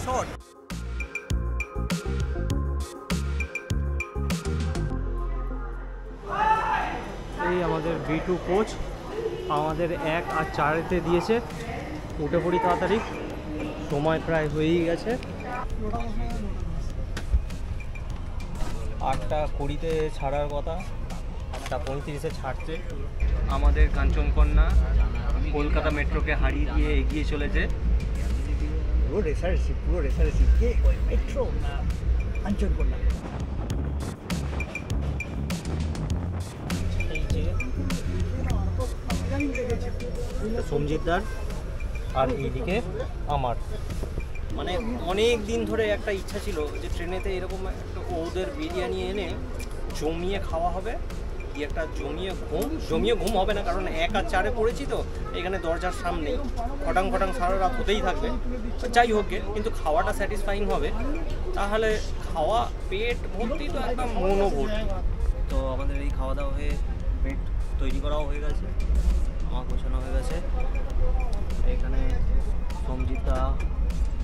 resort. ये हमारे B2 coach हमारे एक और चार ते दिए से उठे पड़ी ताड़ी समय प्राय हो ही गए आठटा कुड़ीते छाड़ार कथा आठटा पैंतीस छाड़ते हमारे कांचनकन्या कोलकाता मेट्रो के हारिए दिए एगिए चले पुरो रेसारेसि के मेट्रो ना कांचनकन्या समजिदार और এদিকে আমার মানে অনেক दिन ধরে একটা ইচ্ছা ছিল যে ট্রেনেতে এরকম একটা ওদের বিরিয়ানি এনে জমিয়ে খাওয়া হবে কি একটা জমিয়ে ঘুম হবে না কারণ এক আর চারে পড়েছি তো এখানে দরজার সামনেই ফটাং ফটাং সারা রাত হতেই থাকবে যাই হোক কিন্তু খাওয়াটা স্যাটিসফাইং হবে তাহলে খাওয়া পেট ভর্তি তো একদম মনও ভর্তি তো আমাদের এই খাওয়া দাওয়া হয়ে পেট তৈরি করাও হয়ে গেছে আমার ঘোষণা হয়ে গেছে এখানে সমজিতা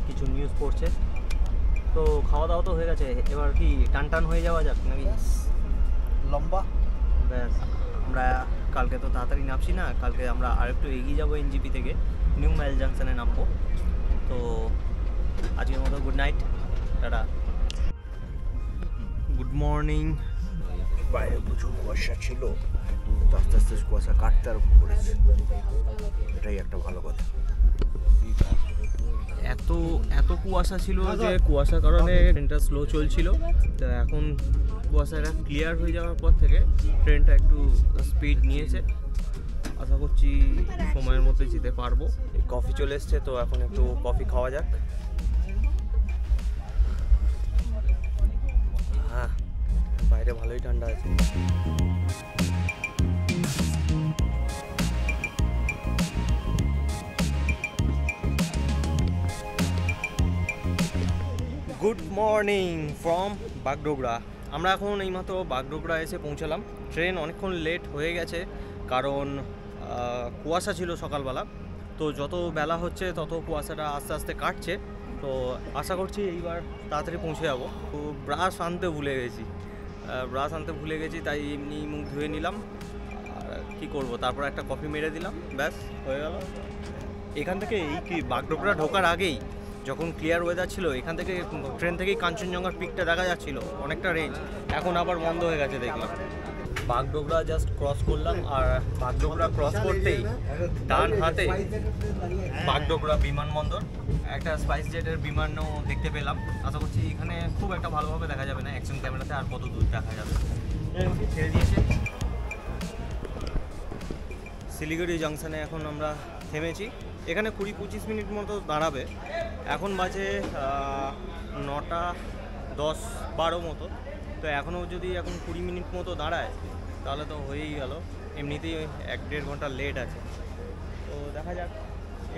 কিছু নিউজ পড়ছে তো খাওয়া দাওয়া তো হয়ে গেছে এবার কি টান টান হয়ে যাওয়া যাক নাকি লম্বা ব্যাস আমরা কালকে তো তাড়াতাড়ি নামছি না কালকে আমরা আরেকটু এগিয়ে যাব এনজিপি থেকে নিউ মাইল জাংশনে নামবো তো আজকের মতো good night tata good morning বাইরে প্রচুর কুয়াশা ছিল आस्ते आस्ते कुशा काटते आरम्भ करेছে এটাই একটা ভালো কথা এত এত কুয়াশা ছিল যে কুয়াশার কারণে ট্রেনটা স্লো চলছিল তো এখন কুয়াশাটা ক্লিয়ার হয়ে যাওয়ার পর থেকে ট্রেনটা একটু স্পিড নিয়েছে আশা করছি সময়ের মধ্যে যেতে পারবো কফি চলে এসেছে তো এখন একটু কফি খাওয়া যাক হ্যাঁ বাইরে ভালোই ঠান্ডা আছে गुड मर्निंग फ्रम बागडोगरा আমরা এখন এইমাত্র বাগডোগরা এসে পৌঁছালাম ট্রেন অনেকক্ষণ লেট হয়ে গেছে কারণ কুয়াশা ছিল সকালবেলা তো যত বেলা হচ্ছে তত কুয়াশাটা আস্তে আস্তে কাটছে তো আশা করছি এইবার তাড়াতাড়ি পৌঁছে যাব তো ব্রাশ আনতে ভুলে গেছি তাই এমনি মুখ ধুয়ে নিলাম আর কী করবো তারপর একটা কফি মেরে দিলাম ব্যাস হয়ে গেল এখান থেকে এই কি বাগডোগরা ঢোকার আগেই যখন ক্লিয়ার ওয়েদার ছিল এখান থেকে ট্রেন থেকেই কাঞ্চনজঙ্ঘার পিকটা দেখা যাচ্ছিল অনেকটা রেঞ্জ এখন আবার বন্ধ হয়ে গেছে দেখলাম বাগডোগরা জাস্ট ক্রস করলাম আর বাগডোগরা ক্রস করতেই ডান হাতে বাগডোগরা বিমানবন্দর একটা স্পাইস জেটের বিমানও দেখতে পেলাম আশা করছি এখানে খুব একটা ভালোভাবে দেখা যাবে না অ্যাকশন ক্যামেরাতে আর কত দূর দেখা যাবে ছেড়ে দিয়েছে শিলিগুড়ি জংশনে এখন আমরা থেমেছি এখানে ২০-২৫ মিনিট মতো দাঁড়াবে এখন বাজে 9টা 10-12 মতো তো এখনও যদি এখন 20 মিনিট মতো দাঁড়ায় তাহলে তো হয়েই গেল এমনিতেই 1-1.5 ঘন্টা লেট আছে তো দেখা যাক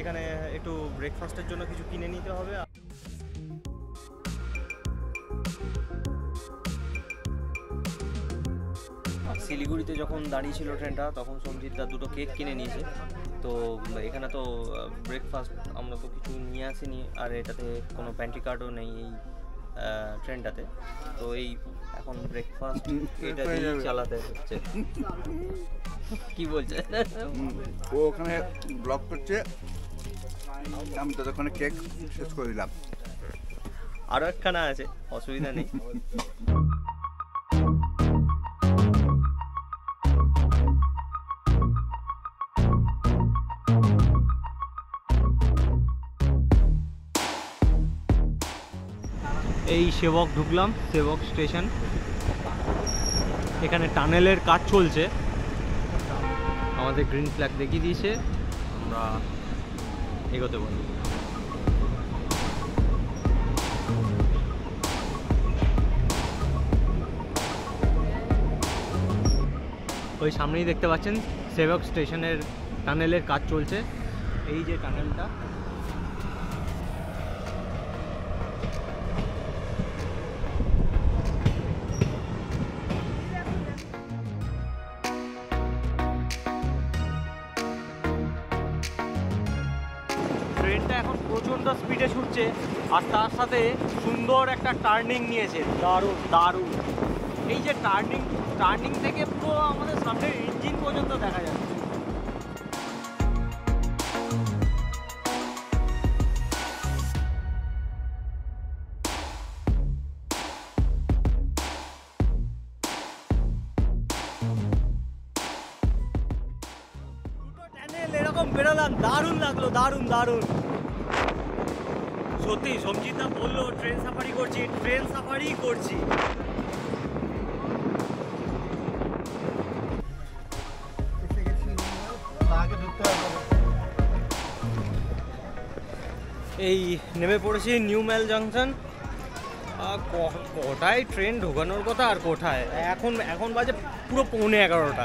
এখানে একটু ব্রেকফাস্টের জন্য কিছু কিনে নিতে হবে শিলিগুড়িতে যখন দাঁড়িয়েছিল ট্রেনটা তখন সঞ্জিতদা দুটো কেক কিনে নিয়েছে তো এখানে তো ব্রেকফাস্ট আমরা তো কিছু নিয়ে আসিনি আর এটাতে কোনো প্যান্ট্রি কার্ডও নেই এই ট্রেনটাতে তো এই এখন ব্রেকফাস্ট এটা দিয়ে চালাতে হচ্ছে কি বলছে ও ওখানে ব্লক করছে আমি তো ওখানে কেক শেষ করে দিলাম আরও একখানা আছে অসুবিধা নেই এই সেবক ঢুকলাম সেবক স্টেশন এখানে টানেলের কাজ চলছে আমাদের গ্রিন ফ্ল্যাগ দেখিয়ে দিয়েছে আমরা এগোতে পারি ওই সামনেই দেখতে পাচ্ছেন সেবক স্টেশনের টানেলের কাজ চলছে এই যে টানেলটা ट्रेन तो प्रचंड स्पीडे छूटे और तार साथे सुंदर एक टार्निंग निएछे दारुण दारुण এই যে টার্নিং টার্নিং থেকে পুরো আমাদের সামনে ইঞ্জিন পর্যন্ত দেখা যাচ্ছে। দারুণ লাগলো, দারুণ দারুণ সত্যি। সমজিত দা বললো ট্রেন সাফারি করছি, ট্রেন সাফারি করছি। এই নেমে পড়েছি নিউ মেল জংশন। কোটায় ট্রেন ঢোকানোর কথা আর কোটায় এখন এখন বাজে পুরো 11:15।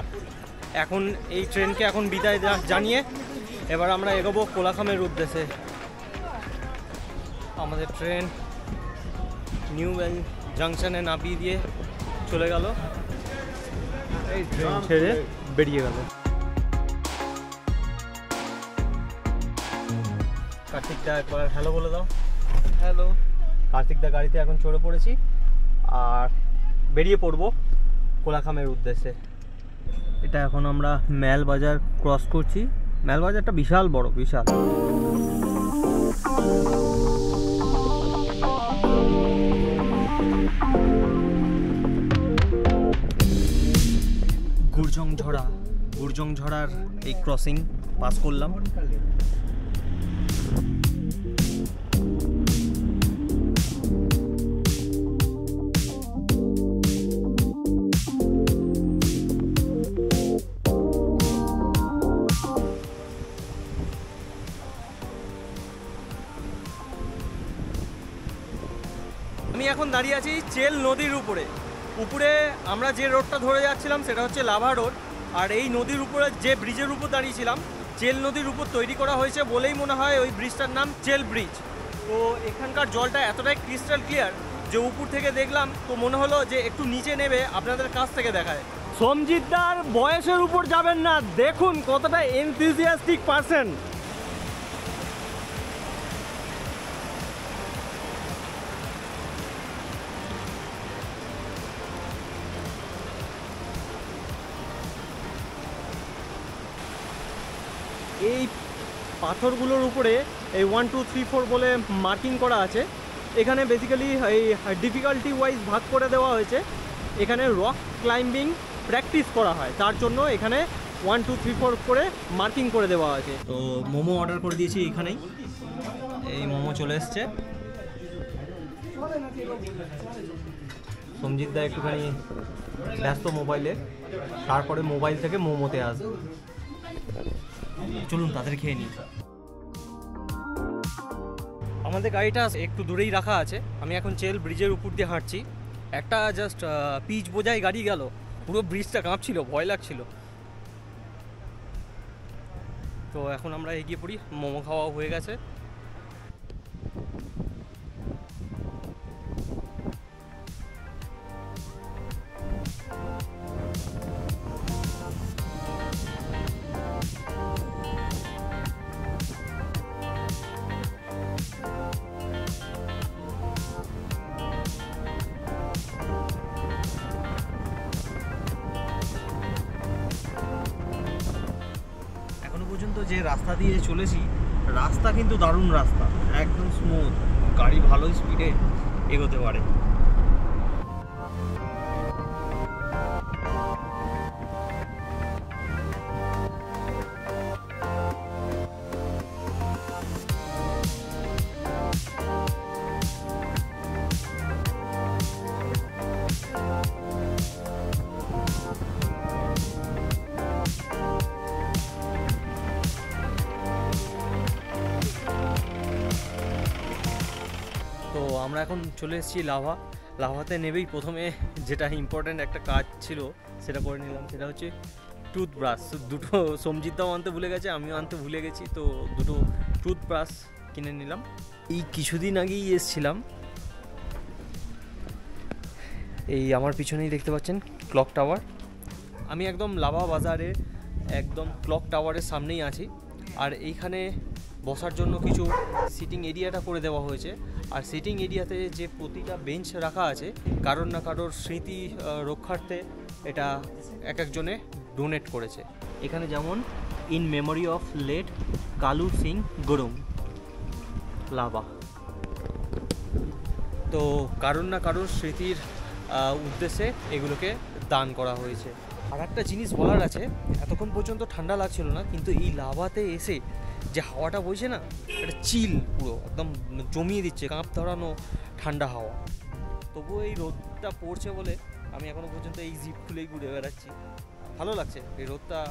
এখন এই ট্রেনকে এখন বিদায় জানিয়ে এবার আমরা এগোবো কোলাখামের উদ্দেশ্যে। আমাদের ট্রেন নিউ মেল জংশনে নামিয়ে দিয়ে চলে গেল, এই ট্রেন ছেড়ে বেরিয়ে গেল। কার্তিকদা একবার হ্যালো বলে দাও। হ্যালো। কার্তিকদা গাড়িতে এখন চড়ে পড়েছি আর বেরিয়ে পড়বো কোলাখামের উদ্দেশ্যে। এটা এখন আমরা মেল বাজার ক্রস করছি। মেল বাজারটা বিশাল বড়, বিশাল। গুরজংঝড়া, গুরজংঝড়ার এই ক্রসিং পাস করলাম। এখন দাঁড়িয়ে আছি চেল নদীর উপরে। উপরে আমরা যে রোডটা ধরে যাচ্ছিলাম সেটা হচ্ছে লাভা রোড, আর এই নদীর উপরে যে ব্রিজের উপর দাঁড়িয়েছিলাম চেল নদীর উপর তৈরি করা হয়েছে বলেই মনে হয় ওই ব্রিজটার নাম চেল ব্রিজ। তো এখানকার জলটা এতটাই ক্রিস্টাল ক্লিয়ার যে উপর থেকে দেখলাম তো মনে হলো যে একটু নিচে নেমে আপনাদের কাছ থেকে দেখায়। সমজিতদার বয়সের উপর যাবেন না, দেখুন কতটা এনথুজিয়াস্টিক পারসন। এই পাথরগুলোর উপরে এই 1 2 3 4 বলে মার্কিং করা আছে। এখানে বেসিক্যালি এই ডিফিকাল্টি ওয়াইজ ভাগ করে দেওয়া হয়েছে। এখানে রক ক্লাইম্বিং প্র্যাকটিস করা হয়, তার জন্য এখানে 1 2 3 4 করে মার্কিং করে দেওয়া আছে। তো মোমো অর্ডার করে দিয়েছি এখানেই, এই মোমো চলে এসছে। সমজিত দা একটুখানি ব্যস্ত মোবাইলে, তারপরে মোবাইল থেকে মোমোতে আসবে। চলুন তাদের খেয়ে নিই। আমাদের গাড়িটা একটু দূরেই রাখা আছে। আমি এখন চেল ব্রিজের উপর দিয়ে হাঁটছি। একটা জাস্ট পিচ বোঝাই গাড়ি গেল, পুরো ব্রিজটা কাঁপছিল, ভয় লাগছিল। তো এখন আমরা এগিয়ে পড়ি। মোমো খাওয়া হয়ে গেছে। যে রাস্তা দিয়ে চলেছি, রাস্তা কিন্তু দারুণ রাস্তা, একদম স্মুথ। গাড়ি ভালো স্পিডে এগোতে পারে। আমরা এখন চলে এসেছি লাভা। লাভাতে নেবেই প্রথমে যেটা ইম্পর্ট্যান্ট একটা কাজ ছিল সেটা করে নিলাম, সেটা হচ্ছে টুথব্রাশ। দুটো সমজিতদাও আনতে ভুলে গেছে, আমিও আনতে ভুলে গেছি। তো দুটো টুথব্রাশ কিনে নিলাম। এই কিছুদিন আগেই এসেছিলাম। এই আমার পিছনেই দেখতে পাচ্ছেন ক্লক টাওয়ার। আমি একদম লাভা বাজারে একদম ক্লক টাওয়ারের সামনেই আছি। আর এইখানে বসার জন্য কিছু সিটিং এরিয়াটা করে দেওয়া হয়েছে। और सीटिंग एरियाते जे प्रतिटा बेंच रखा आछे कारोर ना कारोर स्मृति रक्षार्थे एटा एक एक जने डोनेट करेछे। एखाने जेमन in memory of late Kalu Singh Gurung Lava, तो कारोर ना कारोर स्मृतिर उद्देश्ये एगुलोके दान करा हयेछे। और एक जिनिस बोलार आछे, एतक्षण पर्यन्त ठंडा लागछिलो ना, किन्तु ई लावाते एसे जे हावाटा बोइछे ना, एटा चिल पुरो एकदम जमिये दिच्छे, काँप धरानो ठंडा हावा। तबुओ तो रोदटा पड़छे बोले आमी एखोनो पर्यन्त एई जिप खुलेई घुरे बेड़ाच्छि, भालो लागछे, एई रोदटा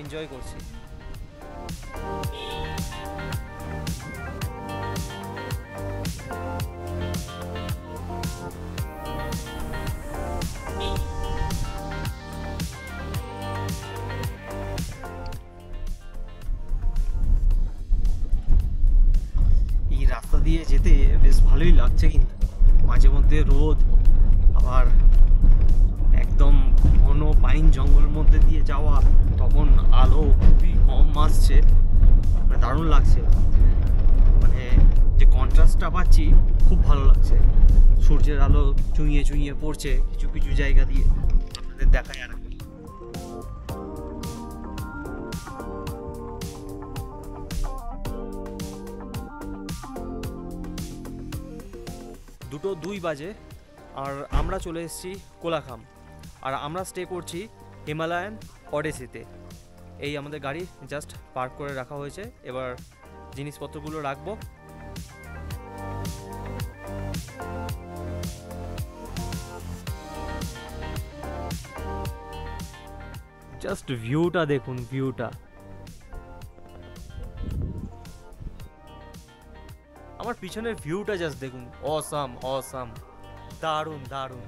एनजय करछि। दिए जेते बेश भालोई लागछे, किन्तु माझे मध्ये रोद आबार एकदम घन पाइन जंगलेर मध्य दिए जावा, तखन आलो खुबই कम आसछे, মানে दारुण लागछे, মানে যে কন্ট্রাস্টটা পাচ্ছি খুব ভালো লাগছে। সূর্যের আলো চুঁইয়ে চুঁইয়ে পড়ছে কিছু কিছু জায়গা দিয়ে, আপনাদের দেখাই আর দুটো দুই বাজে আর আমরা চলে এসেছি কোলাখাম, আর আমরা স্টে করছি হিমালয়ান অডিসিতে। এই আমাদের গাড়ি জাস্ট পার্ক করে রাখা হয়েছে, এবার জিনিসপত্রগুলো রাখবো। জাস্ট ভিউটা দেখুন, ভিউটা আমার পিছনের ভিউটা জাস্ট দেখুন, অসাম অসাম, দারুণ দারুণ,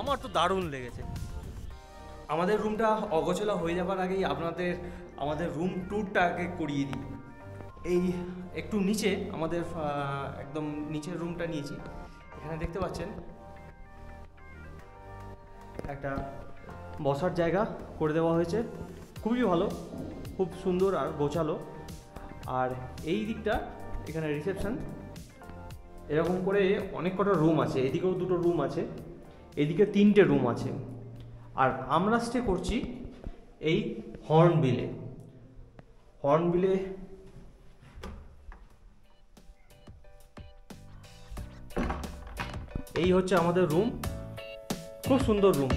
আমার তো দারুণ লেগেছে। আমাদের রুমটা অগোছলা হয়ে যাবার আগেই আপনাদের আমাদের রুম ট্যুরটাকে করিয়ে দিই। এই একটু নিচে আমাদের একদম নিচের রুমটা নিয়েছি, এখানে দেখতে পাচ্ছেন একটা বসার জায়গা করে দেওয়া হয়েছে, খুবই ভালো, খুব সুন্দর আর গোছালো। আর এই দিকটা এখানে রিসেপশন, এরকম করে অনেক কটা রুম আছে, এদিকেও দুটো রুম আছে, এদিকে তিনটে রুম আছে। আর আমরা স্টে করছি এই হর্নবিলে। হর্নবিলে এই হচ্ছে আমাদের রুম, খুব সুন্দর রুম।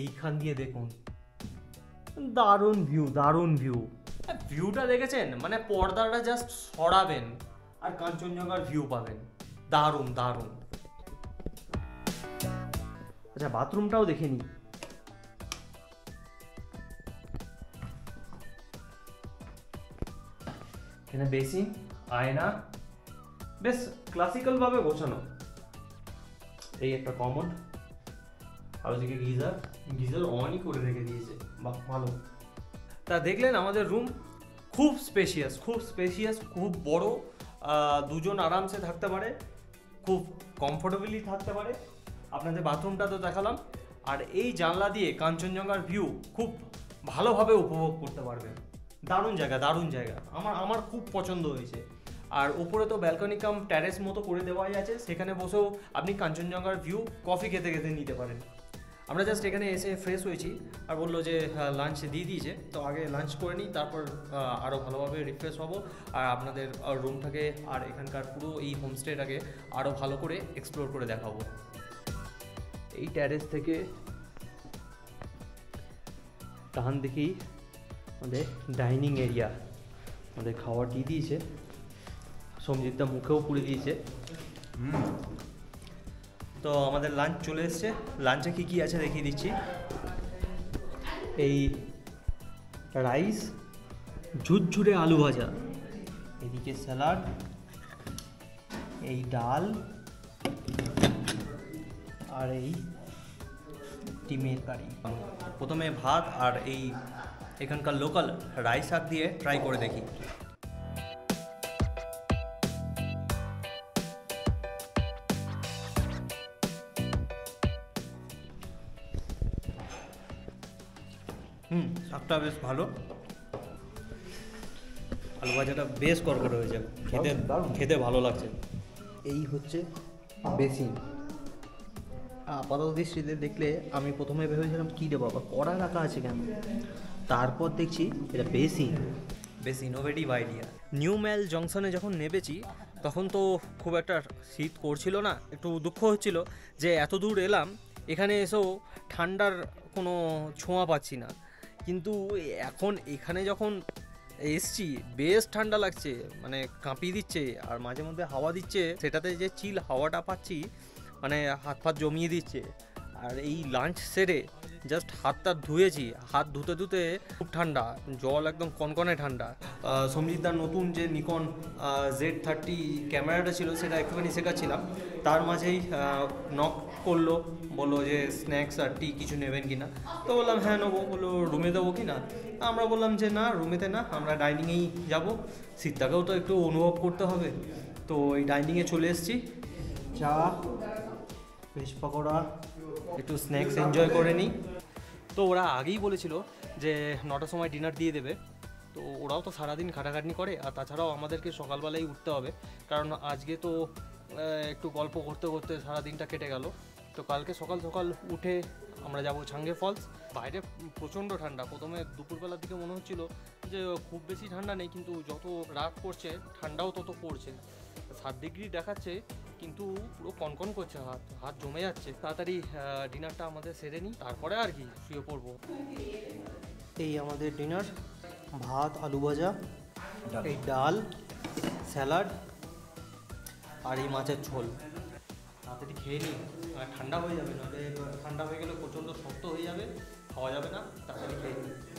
এইখান দিয়ে দেখুন দারুণ ভিউ, দারুণ ভিউ, ভিউটা দেখেছেন, মানে পর্দাটা জাস্ট সরাবেন আর কাঞ্চনজঙ্ঘার ভিউ পাবেন, দারুণ দারুণ। আচ্ছা বাথরুমটাও দেখে নি, এখানে বেসিন, আয়না, বেশ ক্লাসিক্যাল ভাবে গোছানো। এই একটা কমোড, আর ওদিকে গিজার, গিজার অনই করে রেখে দিয়েছে, বাহ ভালো। তা দেখলেন আমাদের রুম, খুব স্পেশিয়াস, খুব স্পেশিয়াস, খুব বড়, দুজন আরামসে থাকতে পারে, খুব কমফোর্টেবলি থাকতে পারে। আপনাদের বাথরুমটা তো দেখালাম, আর এই জানলা দিয়ে কাঞ্চনজঙ্ঘার ভিউ খুব ভালোভাবে উপভোগ করতে পারবেন। দারুণ জায়গা, দারুণ জায়গা, আমার খুব পছন্দ হয়েছে। আর উপরে তো ব্যালকনি কাম ট্যারেস মতো করে দেওয়াই আছে, সেখানে বসেও আপনি কাঞ্চনজঙ্ঘার ভিউ কফি খেতে খেতে নিতে পারেন। আমরা জাস্ট এখানে এসে ফ্রেশ হয়েছি, আর বললো যে লাঞ্চ দিয়ে দিয়েছে, তো আগে লাঞ্চ করে নিই, তারপর আরও ভালোভাবে রিফ্রেশ হব, আর আপনাদের রুমটাকে আর এখানকার পুরো এই হোমস্টেটাকে আরও ভালো করে এক্সপ্লোর করে দেখাবো। এই ট্যারেস থেকে ডান দেখি আমাদের ডাইনিং এরিয়া, আমাদের খাওয়ার দিয়ে দিয়েছে, সঞ্জিতদা মুখেও পুড়ে দিয়েছে। তো আমাদের লাঞ্চ চলে এসছে, লাঞ্চে কী কী আছে দেখিয়ে দিচ্ছি। এই রাইস, ঝুরঝুরে আলু ভাজা, এদিকে স্যালাড, এই ডাল, আর এই ডিমের কারি। প্রথমে ভাত আর এই এখানকার লোকাল রাইস শাক দিয়ে ট্রাই করে দেখি। শাকটা বেশ ভালো, আলু ভাজাটা বেশ করকরে হয়েছে, খেতে খেতে ভালো লাগছে। এই হচ্ছে বেসিন। আপাতত দৃষ্টিতে দেখলে আমি প্রথমে ভেবেছিলাম কী রে বাবা কড়া রাখা আছে কেন, তারপর দেখছি এটা বেসিন, বেশ ইনোভেটিভ আইডিয়া। নিউ মেল জংশনে যখন নেমেছি তখন তো খুব একটা শীত করছিল না, একটু দুঃখ হচ্ছিল যে এত দূর এলাম এখানে এসেও ঠান্ডার কোনো ছোঁয়া পাচ্ছি না, কিন্তু এখন এখানে যখন এসছি বেশ ঠান্ডা লাগছে, মানে কাঁপিয়ে দিচ্ছে, আর মাঝে মধ্যে হাওয়া দিচ্ছে, সেটাতে যে চিল হাওয়াটা পাচ্ছি মানে হাত ফাত জমিয়ে দিচ্ছে। আর এই লাঞ্চ সেরে জাস্ট হাতটা ধুয়েছি, হাত ধুতে ধুতে খুব ঠান্ডা, জল একদম কনকনে ঠান্ডা। সমজিতদার নতুন যে নিকন Z30 ক্যামেরাটা ছিল সেটা একটুখানি শেখাচ্ছিলাম, তার মাঝেই নক করলো, বললো যে স্ন্যাক্স আর টি কিছু নেবেন কি না, তো বললাম হ্যাঁ নেবো। বললো রুমে দেবো কি না, আমরা বললাম যে না রুমেতে না, আমরা ডাইনিংয়েই যাবো, শীতটাকেও তো একটু অনুভব করতে হবে। তো এই ডাইনিংয়ে চলে এসেছি, চা ভেজ পকোড়া একটু স্ন্যাক্স এনজয় করে নিই। তো ওরা আগেই বলেছিল যে 9টার সময় ডিনার দিয়ে দেবে, তো ওরাও তো সারাদিন খাটাখাটনি করে, আর তাছাড়াও আমাদেরকে সকালবেলাই উঠতে হবে, কারণ আজকে তো একটু গল্প করতে করতে সারাদিনটা কেটে গেল। তো কালকে সকাল সকাল উঠে আমরা যাব চাংগে ফলস। বাইরে প্রচণ্ড ঠান্ডা, প্রথমে দুপুরবেলার দিকে মনে হচ্ছিল যে খুব বেশি ঠান্ডা নেই, কিন্তু যত রাত পড়ছে ঠান্ডাও তত পড়ছে, 7 ডিগ্রি দেখাচ্ছে, কিন্তু পুরো কনকন করছে, হাত হাত জমে যাচ্ছে। তাড়াতাড়ি ডিনারটা আমাদের সেরে নিই, তারপরে আর কি শুয়ে পড়বো। এই আমাদের ডিনার, ভাত আলু ভাজা, এই ডাল, স্যালাড আর এই মাছের ঝোল। তাড়াতাড়ি খেয়ে নিই, ঠান্ডা হয়ে যাবে, নাহলে ঠান্ডা হয়ে গেলে প্রচণ্ড শক্ত হয়ে যাবে, খাওয়া যাবে না। তাড়াতাড়ি খেয়ে নিই।